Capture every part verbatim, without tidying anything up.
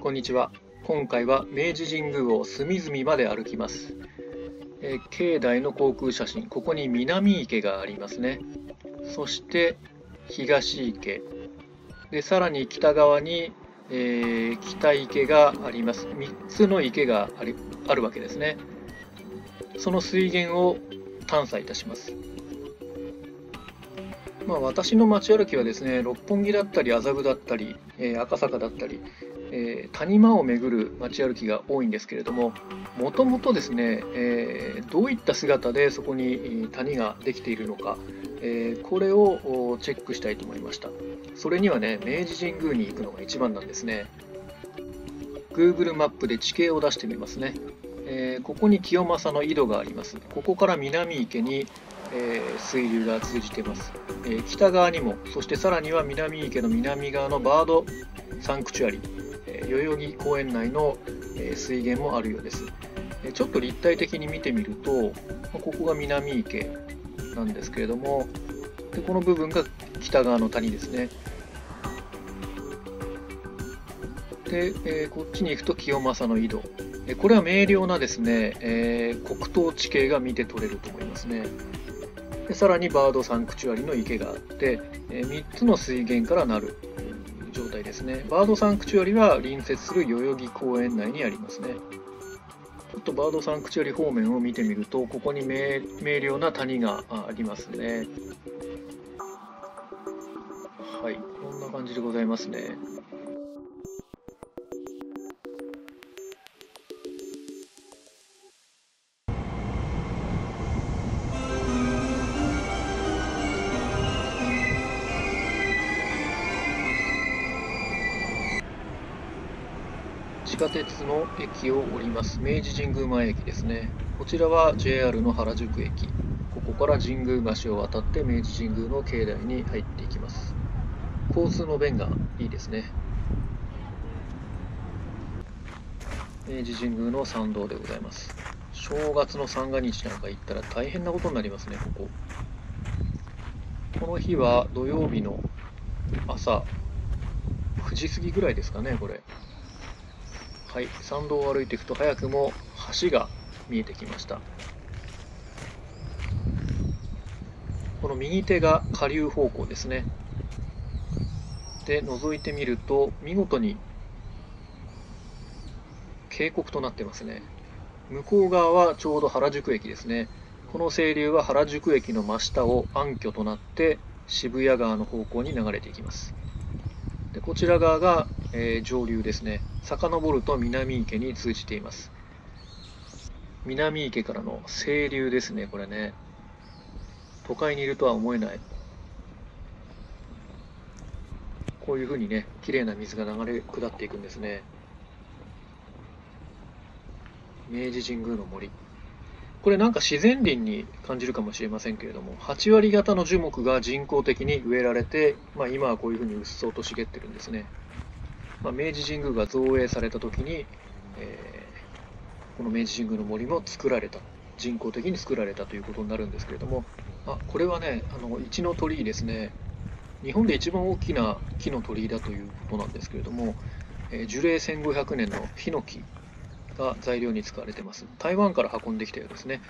こんにちは。今回は明治神宮を隅々まで歩きます、えー、境内の航空写真、ここに南池がありますね。そして東池で、さらに北側に、えー、北池があります。みっつの池があり、あるわけですね。その水源を探査いたします。まあ、私の街歩きはですね、六本木だったり麻布だったり、えー、赤坂だったり、えー、谷間を巡る街歩きが多いんですけれども、もともとですね、えー、どういった姿でそこに谷ができているのか、えー、これをチェックしたいと思いました。それにはね、明治神宮に行くのが一番なんですね。Google マップで地形を出してみますね。えー、ここに清正の井戸があります。ここから南池に、えー、水流が通じています、えー、北側にも、そしてさらには南池の南側のバードサンクチュアリ、えー、代々木公園内の、えー、水源もあるようです、えー、ちょっと立体的に見てみると、ここが南池なんですけれども、でこの部分が北側の谷ですね。で、えー、こっちに行くと清正の井戸、えー、これは明瞭なですね、えー、黒糖地形が見て取れると思いますね。でさらにバードサンクチュアリの池があって、えー、みっつの水源からなる状態ですね。バードサンクチュアリは隣接する代々木公園内にありますね。ちょっとバードサンクチュアリ方面を見てみると、ここに 明, 明瞭な谷がありますね。はい、こんな感じでございますね。地下鉄の駅を降ります。明治神宮前駅ですね。こちらは ジェイアール の原宿駅。ここから神宮橋を渡って明治神宮の境内に入っていきます。交通の便がいいですね。明治神宮の参道でございます。正月の三が日なんか行ったら大変なことになりますね、ここ。この日は土曜日の朝くじ過ぎぐらいですかね、これ。はい、参道を歩いていくと早くも橋が見えてきました。この右手が下流方向ですね。で、覗いてみると見事に渓谷となってますね。向こう側はちょうど原宿駅ですね。この清流は原宿駅の真下を暗渠となって渋谷川の方向に流れていきます。でこちら側が、えー、上流ですね。遡ると南池に通じています。南池からの清流ですね、これね。都会にいるとは思えない。こういうふうにね、きれいな水が流れ下っていくんですね。明治神宮の森。これなんか自然林に感じるかもしれませんけれども、はち割型の樹木が人工的に植えられて、まあ、今はこういうふうにうっそうと茂ってるんですね。まあ、明治神宮が造営された時に、えー、この明治神宮の森も作られた、人工的に作られたということになるんですけれども、あこれはね、あの一の鳥居ですね。日本で一番大きな木の鳥居だということなんですけれども、えー、樹齢せんごひゃくねんのヒノキが材料に使われています。台湾から運んできたようですね。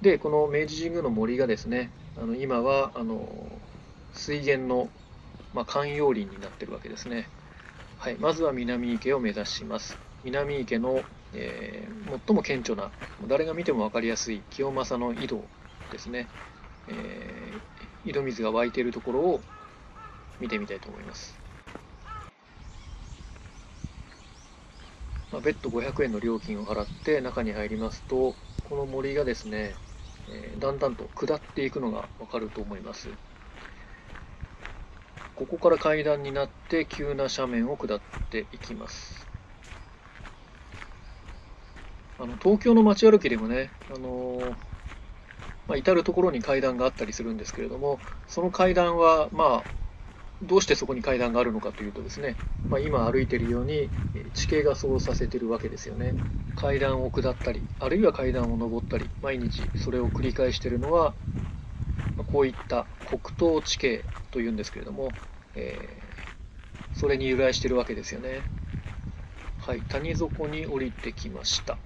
で、この明治神宮の森がですね、あの今はあの水源の、まあ、観葉林になっているわけですね。はい、まずは南池を目指します。南池の、えー、最も顕著な、誰が見ても分かりやすい清正の井戸ですね、えー。井戸水が湧いているところを見てみたいと思います。まあ、別途ごひゃくえんの料金を払って中に入りますと、この森がですね、えー、だんだんと下っていくのが分かると思います。ここから階段になって急な斜面を下っていきます。あの東京の街歩きでもね、あのーまあ、至る所に階段があったりするんですけれども、その階段はまあどうしてそこに階段があるのかというとですね、まあ、今歩いているように地形がそうさせているわけですよね。階段を下ったり、あるいは階段を上ったり、毎日それを繰り返しているのは、こういった北東地形というんですけれども、えー、それに由来しているわけですよね。はい、谷底に降りてきました。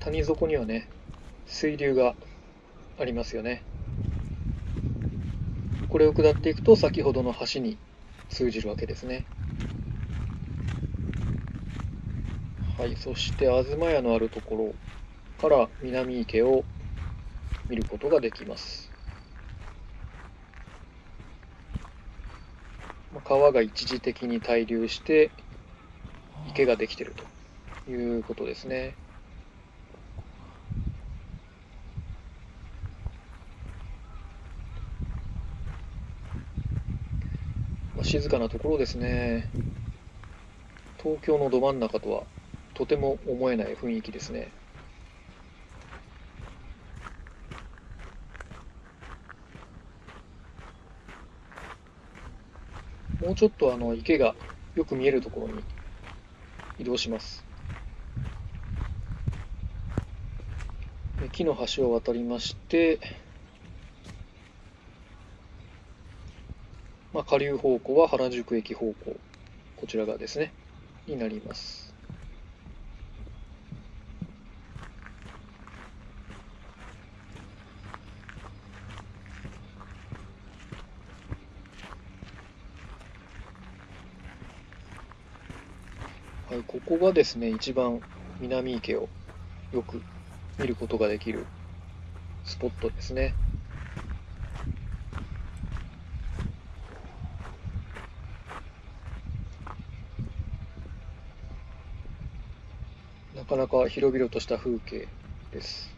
谷底にはね、水流がありますよね。これを下っていくと先ほどの橋に通じるわけですね。はい、そして東屋のあるところから南池を見ることができます。川が一時的に滞留して池ができているということですね。静かなところですね。東京のど真ん中とはとても思えない雰囲気ですね。もうちょっとあの池がよく見えるところに移動します。木の橋を渡りまして、まあ、下流方向は原宿駅方向、こちら側ですね、になります。はい、ここがですね、一番南池をよく見ることができるスポットですね。なかなか広々とした風景です。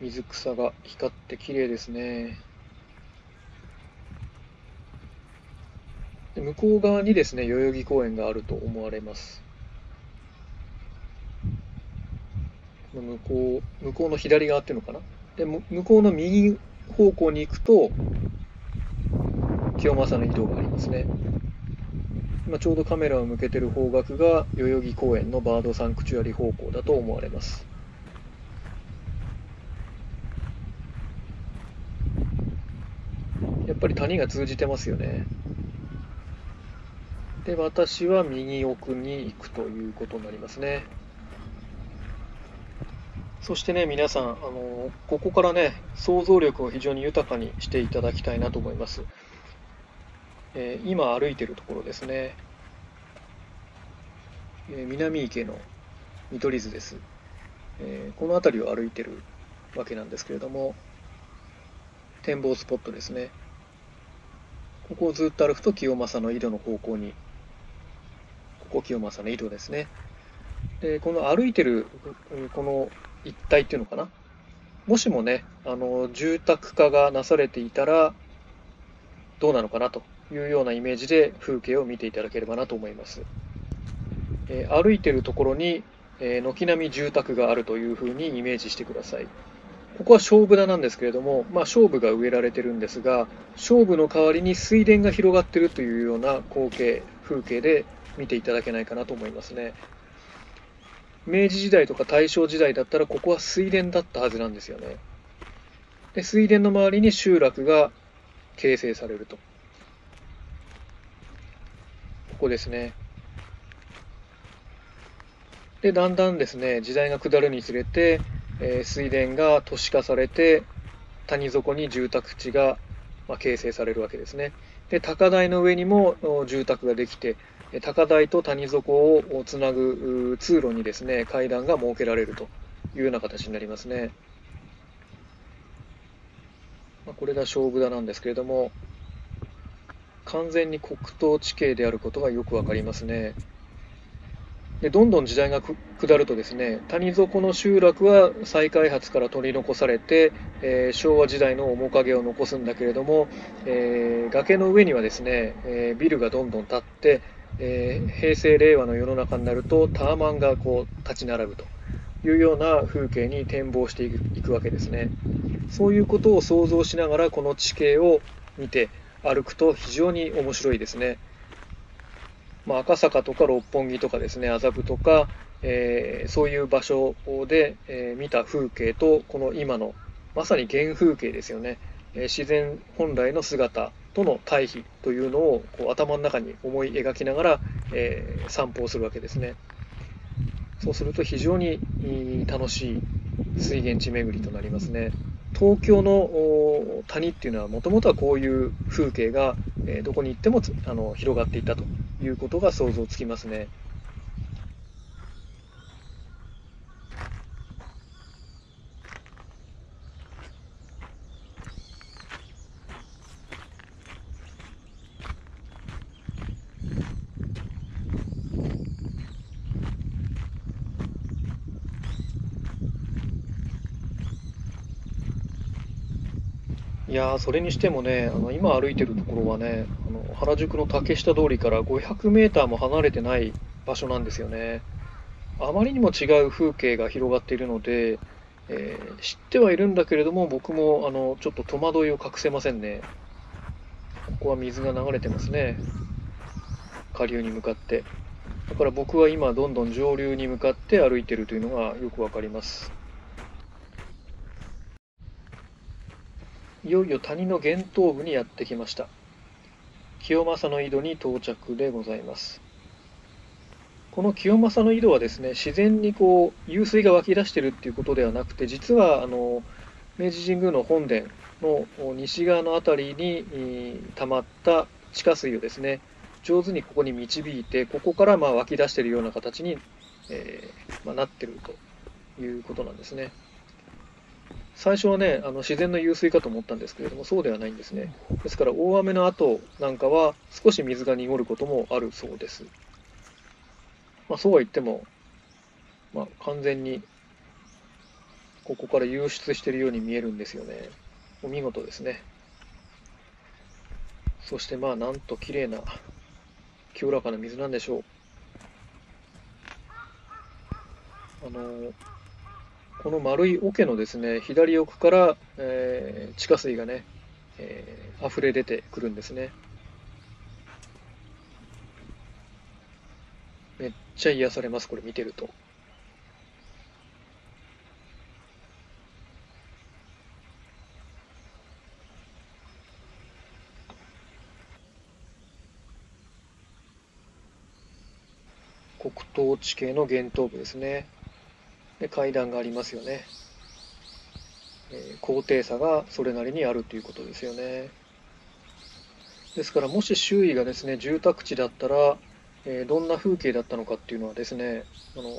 水草が光って綺麗ですね。で、向こう側にですね、代々木公園があると思われます。向こう、向こうの左側っていうのかな。で、向こうの右方向に行くと、清正の井戸がありますね。今ちょうどカメラを向けている方角が代々木公園のバードサンクチュアリ方向だと思われます。やっぱり谷が通じてますよね。で、私は右奥に行くということになりますね。そしてね、皆さん、あのここからね、想像力を非常に豊かにしていただきたいなと思います。えー、今歩いているところですね、えー、南池の見取り図です、えー、この辺りを歩いているわけなんですけれども、展望スポットですね。ここをずっと歩くと清正の井戸の方向に、ここ清正の井戸ですね。で、この歩いているこの一帯っていうのかな、もしもね、あの住宅化がなされていたらどうなのかなというようなイメージで風景を見ていただければなと思います。えー、歩いているところに、えー、軒並み住宅があるというふうにイメージしてください。ここは菖蒲田なんですけれども、まあ、菖蒲が植えられてるんですが、菖蒲の代わりに水田が広がっているというような光景、風景で見ていただけないかなと思いますね。明治時代とか大正時代だったら、ここは水田だったはずなんですよね。で、水田の周りに集落が形成されると。ここですね。で、だんだんですね、時代が下るにつれて、えー、水田が都市化されて、谷底に住宅地が、まあ、形成されるわけですね。で、高台の上にも住宅ができて、高台と谷底をつなぐ通路にですね、階段が設けられるというような形になりますね。これが菖蒲田なんですけれども、完全に国東地形であることがよくわかりますね。で、どんどん時代が下るとですね、谷底の集落は再開発から取り残されて、えー、昭和時代の面影を残すんだけれども、えー、崖の上にはですね、えー、ビルがどんどん建って、えー、平成令和の世の中になるとタワマンがこう立ち並ぶというような風景に展望していく、いくわけですね。そういうことを想像しながらこの地形を見て歩くと非常に面白いですね。まあ、赤坂とか六本木とかですね、麻布とか、えー、そういう場所で、えー、見た風景と、この今のまさに原風景ですよね、えー、自然本来の姿との対比というのをこう頭の中に思い描きながら、えー、散歩をするわけですね。そうすると非常に楽しい水源地巡りとなりますね。東京の谷っていうのはもともとはこういう風景がどこに行ってもあの広がっていたということが想像つきますね。いやー、それにしてもね、あの今歩いてるところはね、あの原宿の竹下通りからごひゃくメーターも離れてない場所なんですよね。あまりにも違う風景が広がっているので、えー、知ってはいるんだけれども、僕もあのちょっと戸惑いを隠せませんね。ここは水が流れてますね、下流に向かって。だから僕は今どんどん上流に向かって歩いてるというのがよくわかります。いよいよ谷の源頭部にやってきました。清正の井戸に到着でございます。この清正の井戸はですね、自然にこう湧水が湧き出しているっていうことではなくて、実はあの明治神宮の本殿の西側の辺りに溜まった地下水をですね、上手にここに導いて、ここからまあ湧き出しているような形に、えーまあ、なっているということなんですね。最初はね、あの自然の湧水かと思ったんですけれども、そうではないんですね。ですから大雨の後なんかは少し水が濁ることもあるそうです。まあ、そうは言っても、まあ、完全にここから湧出しているように見えるんですよね。お見事ですね。そしてまあなんと綺麗な清らかな水なんでしょう。あのこの丸い桶のですね、左奥から、えー、地下水がね、えー、溢れ出てくるんですね。めっちゃ癒されます、これ見てると。黒糖地形の源頭部ですね。で、階段がありますよね、えー、高低差がそれなりにあるということですよね。ですからもし周囲がですね住宅地だったら、えー、どんな風景だったのかっていうのはですね、あの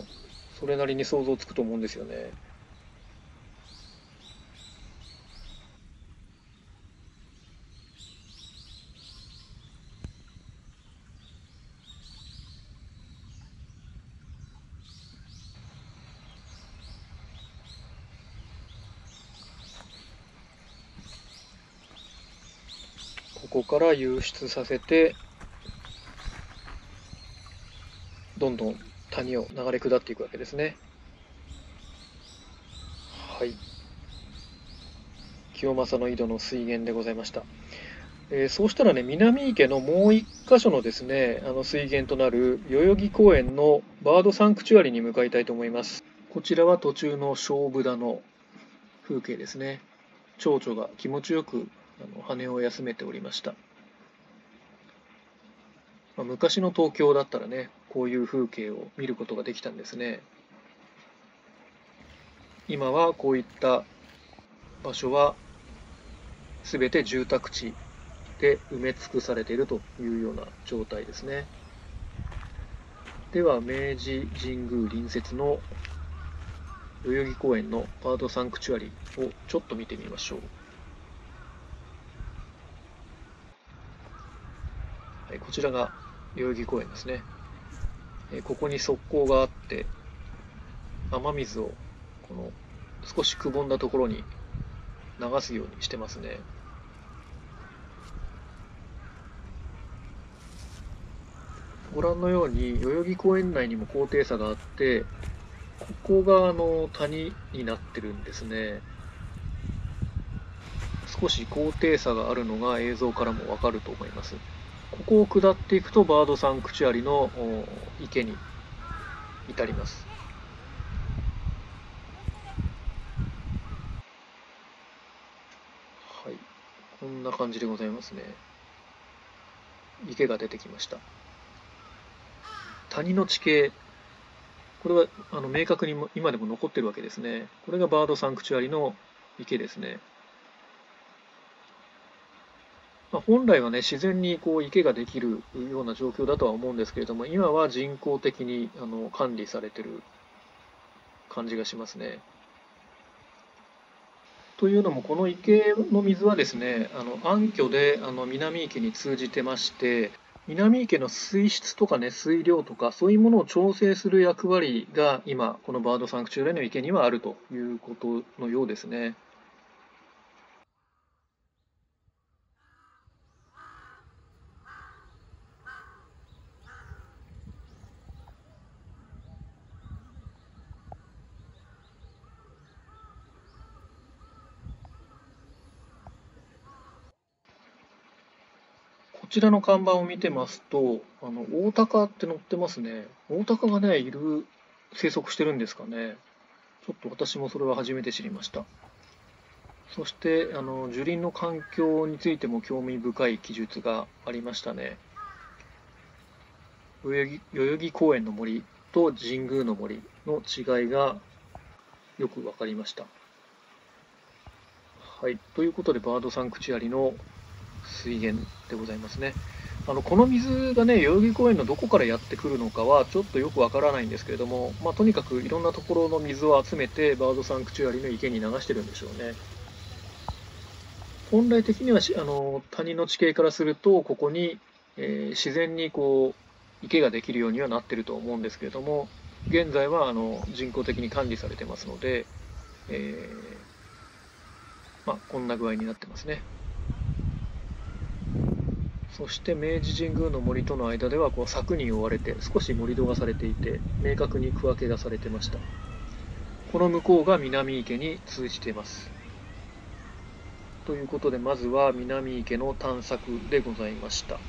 それなりに想像つくと思うんですよね。ここから湧出させて、どんどん谷を流れ下っていくわけですね。はい、清正の井戸の水源でございました。えー、そうしたらね、南池のもう一箇所のですね、あの水源となる代々木公園のバードサンクチュアリに向かいたいと思います。こちらは途中の菖蒲田の風景ですね。蝶々が気持ちよくあの羽を休めておりました。まあ、昔の東京だったらね、こういう風景を見ることができたんですね。今はこういった場所は全て住宅地で埋め尽くされているというような状態ですね。では明治神宮隣接の代々木公園のバードサンクチュアリをちょっと見てみましょう。こちらが代々木公園ですね。ここに側溝があって、雨水をこの少しくぼんだところに流すようにしてますね。ご覧のように代々木公園内にも高低差があって、ここがあの谷になってるんですね。少し高低差があるのが映像からもわかると思います。ここを下っていくとバードサンクチュアリの池に至ります。はい、こんな感じでございますね。池が出てきました。谷の地形、これはあの明確に今でも残ってるわけですね。これがバードサンクチュアリの池ですね。まあ、本来はね、自然にこう池ができるような状況だとは思うんですけれども、今は人工的にあの管理されてる感じがしますね。というのも、この池の水はですね、あの暗渠であの南池に通じてまして、南池の水質とかね、水量とか、そういうものを調整する役割が今、このバードサンクチュアリの池にはあるということのようですね。こちらの看板を見てますと、あのオオタカって載ってますね。オオタカがね、いる、生息してるんですかね。ちょっと私もそれは初めて知りました。そして、あの樹林の環境についても興味深い記述がありましたね。代々木公園の森と神宮の森の違いがよく分かりました。はい、ということで、バードサンクチュアリの水源でございますね。あのこの水がね、代々木公園のどこからやってくるのかはちょっとよくわからないんですけれども、まあ、とにかくいろんなところの水を集めてバードサンクチュアリの池に流してるんでしょうね。本来的にはあの谷の地形からすると、ここに、えー、自然にこう池ができるようにはなってると思うんですけれども、現在はあの人工的に管理されてますので、えーまあ、こんな具合になってますね。そして明治神宮の森との間ではこう柵に覆われて、少し盛り土がされていて、明確に区分けがされてました。この向こうが南池に通じています。ということで、まずは南池の探索でございました。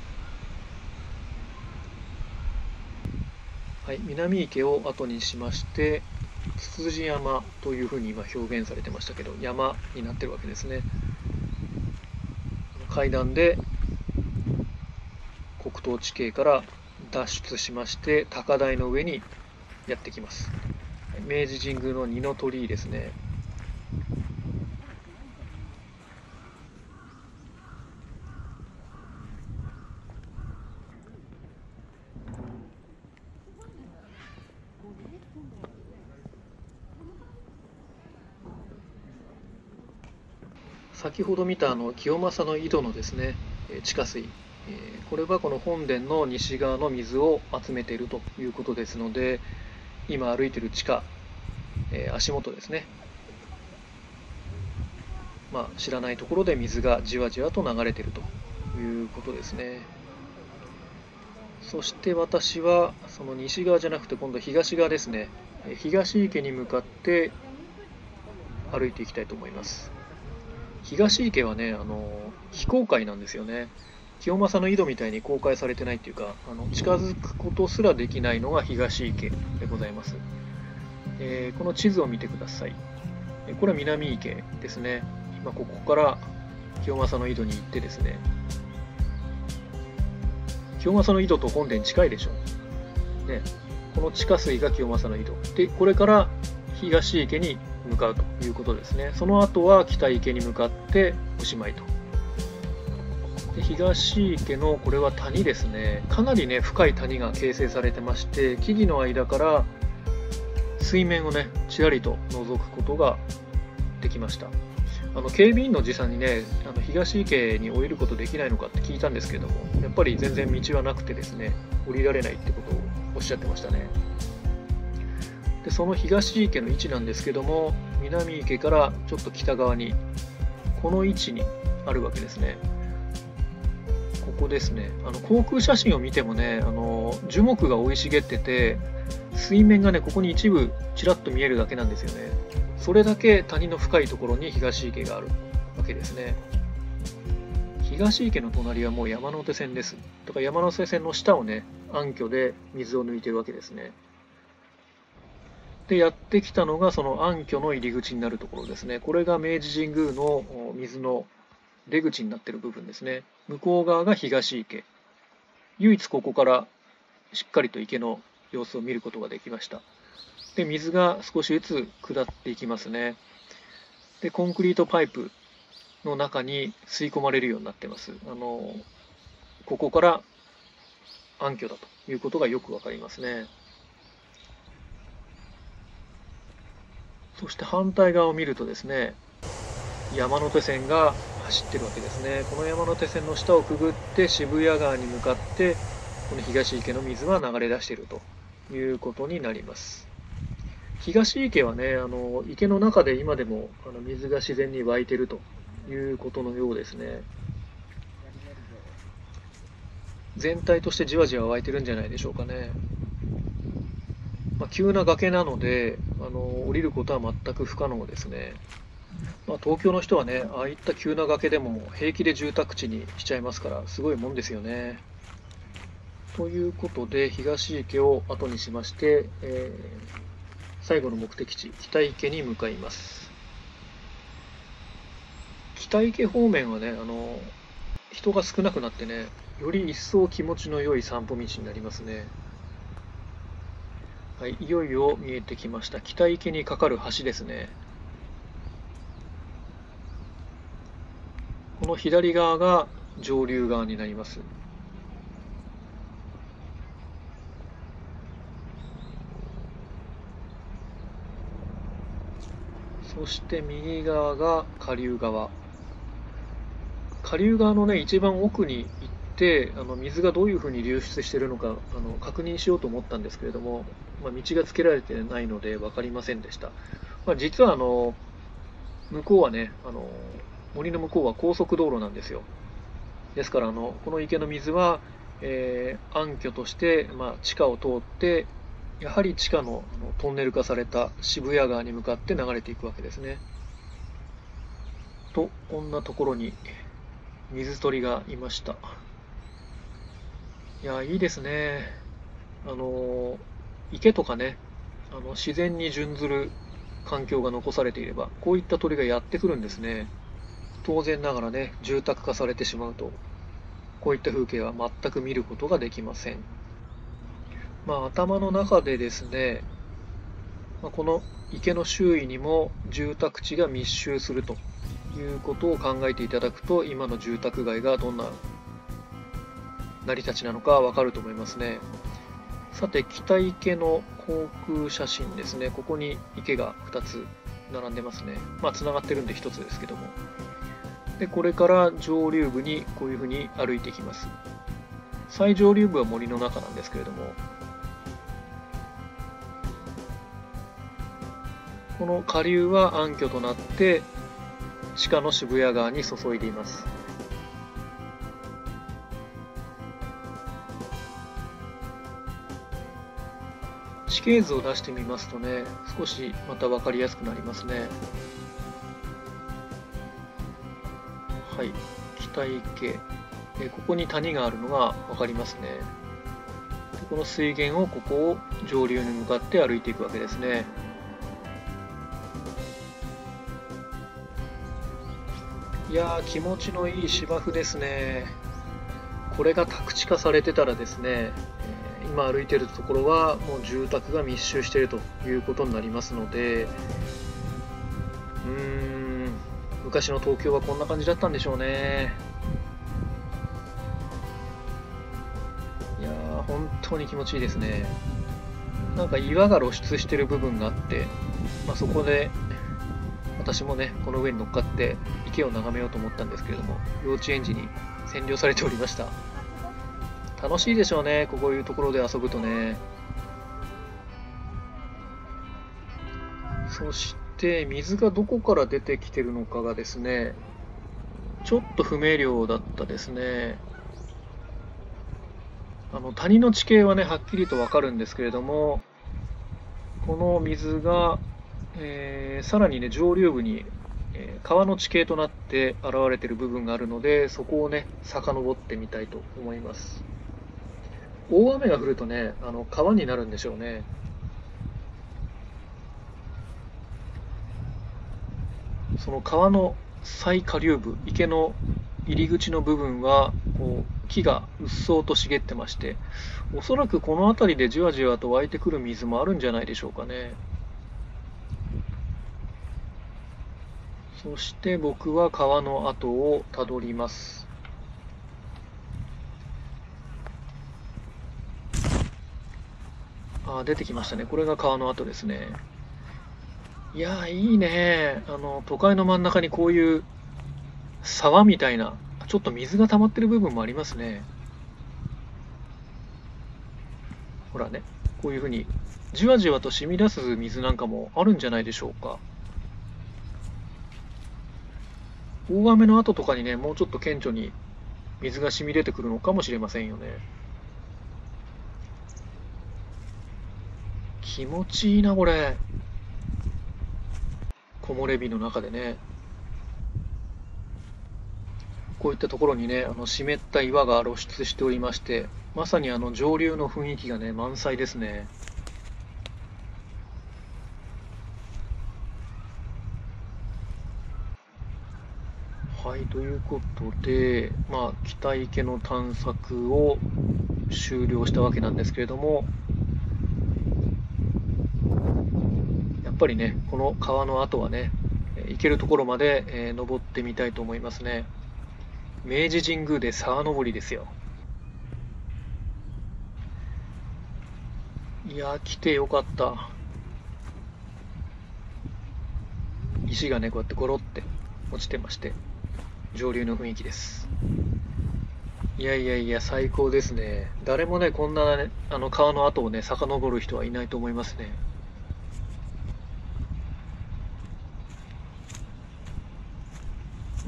はい、南池を後にしまして、つつじ山というふうに今表現されてましたけど、山になってるわけですね。階段で北東地形から脱出しまして、高台の上にやってきます。明治神宮の二の鳥居ですね。先ほど見たあの清正の井戸のですね、地下水。これはこの本殿の西側の水を集めているということですので、今歩いている地下、足元ですね、まあ、知らないところで水がじわじわと流れているということですね。そして私はその西側じゃなくて、今度東側ですね、東池に向かって歩いていきたいと思います。東池はね、あの非公開なんですよね。清正の井戸みたいに公開されてないというか、あの近づくことすらできないのが東池でございます。えー、この地図を見てください。これは南池ですね。今ここから清正の井戸に行ってですね、清正の井戸と本殿近いでしょう、ね、この地下水が清正の井戸で、これから東池に向かうということですね。その後は北池に向かっておしまいと。東池のこれは谷ですね。かなりね、深い谷が形成されてまして、木々の間から水面をね、ちらりと覗くことができました。あの警備員のじさんにね、あの東池に降りることできないのかって聞いたんですけども、やっぱり全然道はなくてですね、降りられないってことをおっしゃってましたね。でその東池の位置なんですけども、南池からちょっと北側にこの位置にあるわけですね。ここですね。あの航空写真を見てもね、あの樹木が生い茂ってて、水面がね、ここに一部ちらっと見えるだけなんですよね。それだけ谷の深いところに東池があるわけですね。東池の隣はもう山手線です。だから山手線の下をね、暗渠で水を抜いてるわけですね。でやってきたのがその暗渠の入り口になるところですね。これが明治神宮の水の出口になってる部分ですね。向こう側が東池。唯一ここからしっかりと池の様子を見ることができました。で、水が少しずつ下っていきますね。で、コンクリートパイプの中に吸い込まれるようになってます。あの、ここから暗渠だということがよくわかりますね。そして反対側を見るとですね、山手線が走ってるわけですね。この山手線の下をくぐって渋谷川に向かって、この東池の水は流れ出しているということになります。東池はね、あの池の中で今でもあの水が自然に湧いているということのようですね。全体としてじわじわ湧いてるんじゃないでしょうかね。まあ、急な崖なのであの降りることは全く不可能ですね。まあ、東京の人はね、ああいった急な崖でも平気で住宅地にしちゃいますから、すごいもんですよね。ということで、東池を後にしまして、えー、最後の目的地、北池に向かいます。北池方面はね、あの人が少なくなってね、より一層気持ちの良い散歩道になりますね。はい、いよいよ見えてきました。北池に架かる橋ですね。この左側が上流側になります。そして右側が下流側。下流側のね、一番奥に行って、あの水がどういうふうに流出しているのかあの確認しようと思ったんですけれども、まあ、道がつけられてないので分かりませんでした。まあ、実はあの向こうはね、あの森の向こうは高速道路なんですよ。ですからあの、この池の水は、えー、暗渠として、まあ、地下を通って、やはり地下のトンネル化された渋谷川に向かって流れていくわけですね。と、こんなところに水鳥がいました。いや、いいですね。あの、池とかね、あの自然に準ずる環境が残されていれば、こういった鳥がやってくるんですね。当然ながらね、住宅化されてしまうと、こういった風景は全く見ることができません。まあ、頭の中でですね、まあ、この池の周囲にも住宅地が密集するということを考えていただくと、今の住宅街がどんな成り立ちなのかわかると思いますね。さて、北池の航空写真ですね。ここに池がふたつ並んでますね。まあ、つながってるんでひとつですけども。で、これから上流部にこういうふうに歩いていきます。最上流部は森の中なんですけれども、この下流は暗渠となって地下の渋谷川に注いでいます。地形図を出してみますとね、少しまた分かりやすくなりますね。はい、北池。ここに谷があるのが分かりますね。この水源をここを上流に向かって歩いていくわけですね。いやー、気持ちのいい芝生ですね。これが宅地化されてたらですね、今歩いているところはもう住宅が密集しているということになりますので、うーん、昔の東京はこんな感じだったんでしょうね。いやー、本当に気持ちいいですね。なんか岩が露出している部分があって、まあ、そこで私もね、この上に乗っかって池を眺めようと思ったんですけれども、幼稚園児に占領されておりました。楽しいでしょうね、こういうところで遊ぶとね。そして水がどこから出てきてるのかがですね、ちょっと不明瞭だったですね。あの谷の地形はね、はっきりとわかるんですけれども、この水がえー、さらにね、上流部に、えー、川の地形となって現れている部分があるので、そこをね、遡ってみたいと思います。大雨が降るとね、あの川になるんでしょうね。その川の最下流部、池の入り口の部分はこう木がうっそうと茂ってまして、おそらくこの辺りでじわじわと湧いてくる水もあるんじゃないでしょうかね。そして僕は川の跡をたどります。あ、出てきましたね。これが川の跡ですね。いやー、いいね。あの都会の真ん中にこういう沢みたいな、ちょっと水が溜まってる部分もありますね。ほらね、こういうふうにじわじわと染み出す水なんかもあるんじゃないでしょうか。大雨の後とかにね、もうちょっと顕著に水が染み出てくるのかもしれませんよね。気持ちいいな、これ。木漏れ日の中でね。こういったところにね、あの湿った岩が露出しておりまして、まさにあの上流の雰囲気がね、満載ですね。はい、ということで、まあ、北池の探索を終了したわけなんですけれども、やっぱりね、この川の跡はね、行けるところまで、えー、登ってみたいと思いますね。明治神宮で沢登りですよ。いやー、来てよかった。石がね、こうやってゴロって落ちてまして、上流の雰囲気です。いやいやいや、最高ですね。誰もね、こんな、ね、あの川の跡をね、遡る人はいないと思いますね。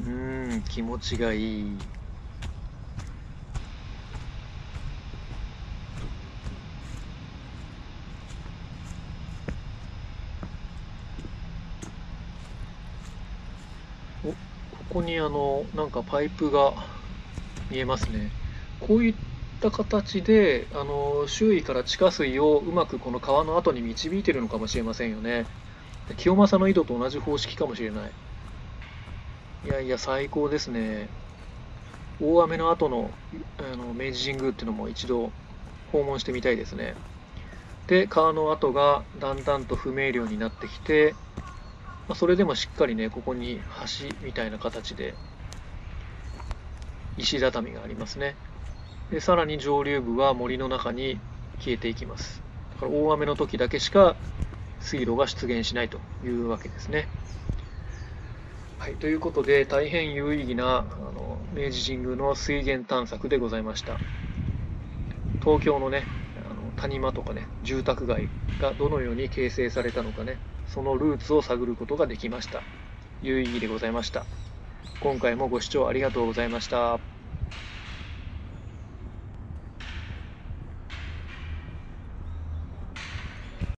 うーん、気持ちがいい。お、ここにあのなんかパイプが見えますね。こういった形であの周囲から地下水をうまくこの川の跡に導いているのかもしれませんよね。清正の井戸と同じ方式かもしれない。いやいや、最高ですね。大雨の後のあの明治神宮っていうのも一度訪問してみたいですね。で、川の跡がだんだんと不明瞭になってきて、まあ、それでもしっかりね、ここに橋みたいな形で石畳がありますね。で、さらに上流部は森の中に消えていきます。だから大雨の時だけしか水路が出現しないというわけですね。はい、ということで、大変有意義なあの明治神宮の水源探索でございました。東京のね、あの谷間とかね、住宅街がどのように形成されたのかね、そのルーツを探ることができました。有意義でございました。今回もご視聴ありがとうございました。